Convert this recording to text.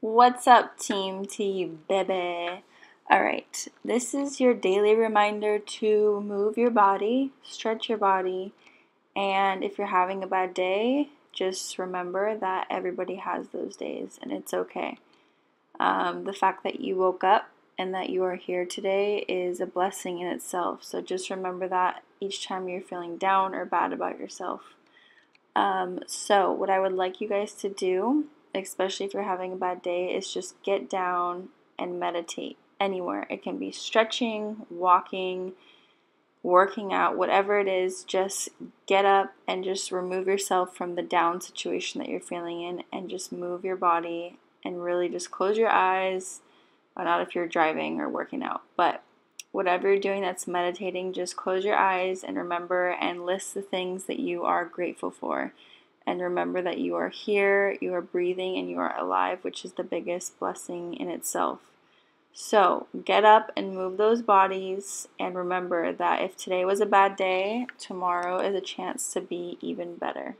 What's up, team T-bebe? All right, this is your daily reminder to move your body, stretch your body, and if you're having a bad day, just remember that everybody has those days and it's okay. The fact that you woke up and that you are here today is a blessing in itself, so just remember that each time you're feeling down or bad about yourself. So what I would like you guys to do, especially if you're having a bad day, is just get down and meditate anywhere. It can be stretching, walking, working out, whatever it is. Just get up and just remove yourself from the down situation that you're feeling in and just move your body and really just close your eyes. Well, not if you're driving or working out, but whatever you're doing that's meditating, just close your eyes and remember and list the things that you are grateful for. And remember that you are here, you are breathing, and you are alive, which is the biggest blessing in itself. So get up and move those bodies, and remember that if today was a bad day, tomorrow is a chance to be even better.